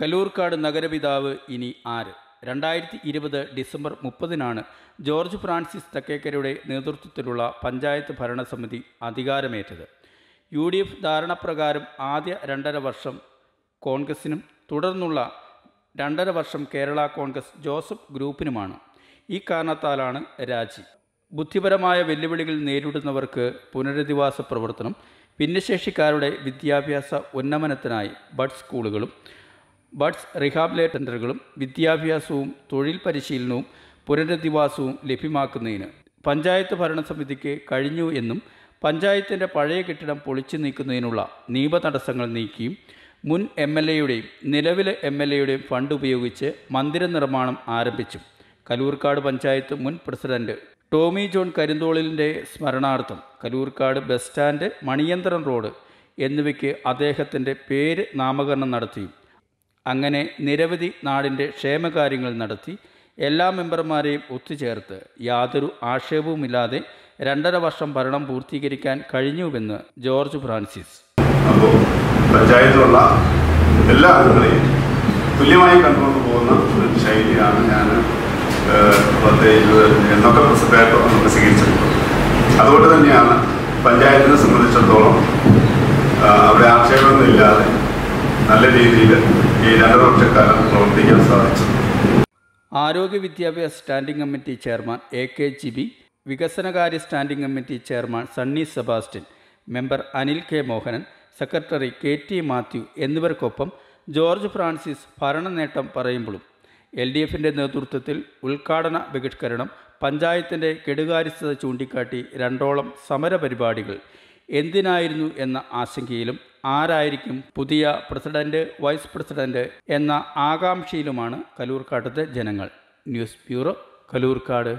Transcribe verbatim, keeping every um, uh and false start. കല്ലൂർക്കാട് നഗരപിതാവ് ഇനി ആര്? രണ്ടായിരത്തി ഇരുപത് ഡിസംബർ മുപ്പതിനാണ് ജോർജ് ഫ്രാൻസിസ് തക്ക്കേക്കരുടെ നേതൃത്വത്തിലുള്ള പഞ്ചായത്ത് ഭരണസമിതി അധികാരമേറ്റത്. യു ഡി എഫ് ധാരണപ്രകാരം ആദ്യ രണ്ടര വർഷം കോൺഗ്രസിനും തുടർന്നുള്ള രണ്ടര വർഷം കേരള കോൺഗ്രസ് ജോസഫ് ഗ്രൂപ്പിനുമാണ്. ഈ കാരണത്താലാണ് രാജി. ബുദ്ധിപരമായ വെല്ലുവിളികൾ നേരിടുന്നവർക്ക് പുനരധിവാസ പ്രവർത്തനം, ഭിന്നശേഷിക്കാരുടെ വിദ്യാഭ്യാസ ഉന്നമനത്തിനായി ബഡ് സ്കൂളുകളും ബഡ്സ് റിഹാബിലേറ്റ് സെൻ്ററുകളും വിദ്യാഭ്യാസവും തൊഴിൽ പരിശീലനവും പുനരധിവാസവും ലഭ്യമാക്കുന്നതിന് പഞ്ചായത്ത് ഭരണസമിതിക്ക് കഴിഞ്ഞു എന്നും പഞ്ചായത്തിൻ്റെ പഴയ കെട്ടിടം പൊളിച്ചു നീക്കുന്നതിനുള്ള നിയമ തടസ്സങ്ങൾ നീക്കിയും മുൻ എം എൽ എയുടെയും നിലവിലെ എം എൽ എയുടെയും ഫണ്ട് ഉപയോഗിച്ച് മന്ദിര നിർമ്മാണം ആരംഭിച്ചു. കല്ലൂർക്കാട് പഞ്ചായത്ത് മുൻ പ്രസിഡന്റ് ടോമി ജോൺ കറിന്ദോളിൻ്റെ സ്മരണാർത്ഥം Kallurkad bus stand, Maniyantharan road എന്നിവയ്ക്ക് അദ്ദേഹത്തിൻ്റെ പേര് നാമകരണം നടത്തി. അങ്ങനെ നിരവധി നാടിൻ്റെ ക്ഷേമകാര്യങ്ങൾ നടത്തി. എല്ലാ മെമ്പർമാരെയും ഒത്തുചേർത്ത് യാതൊരു ആക്ഷേപവുമില്ലാതെ രണ്ടര വർഷം ഭരണം പൂർത്തീകരിക്കാൻ കഴിഞ്ഞുവെന്ന് ജോർജ് ഫ്രാൻസിസ്. അപ്പോൾ പഞ്ചായത്തിലുള്ള എല്ലാ ആളുകളെയും തുല്യമായി കണ്ടുകൊണ്ട് പോകുന്ന ഒരു ശൈലിയാണ് ഞാൻ എന്നൊക്കെ പ്രസിദ്ധമായിട്ട് നമുക്ക് സ്വീകരിച്ചത്. അതുകൊണ്ട് തന്നെയാണ് പഞ്ചായത്തിനെ സംബന്ധിച്ചിടത്തോളം അവിടെ ആക്ഷേപങ്ങളില്ലാതെ നല്ല രീതിയിൽ ഈ രണ്ടര വർഷക്കാലം പ്രവർത്തിക്കാൻ സാധിച്ചത്. ആരോഗ്യ വിദ്യാഭ്യാസ standing committee chairman A K Jibi, വികസനകാര്യ standing committee chairman Sani Sebastian, member Anil K Mohanan, secretary K T Mathew എന്നിവർക്കൊപ്പം ജോർജ് ഫ്രാൻസിസ് ഭരണ നേട്ടം പറയുമ്പോഴും എൽ ഡി എഫിൻ്റെ നേതൃത്വത്തിൽ ഉദ്ഘാടന ബഹിഷ്കരണം, പഞ്ചായത്തിൻ്റെ കെടുകാര്യസ്ഥത ചൂണ്ടിക്കാട്ടി രണ്ടോളം സമരപരിപാടികൾ എന്തിനായിരുന്നു എന്ന ആശങ്കയിലും ആരായിരിക്കും പുതിയ പ്രസിഡന്റ്, വൈസ് പ്രസിഡന്റ് എന്ന ആകാംക്ഷയിലുമാണ് കല്ലൂർക്കാട്ടത്തെ ജനങ്ങൾ. News bureau, Kallurkad.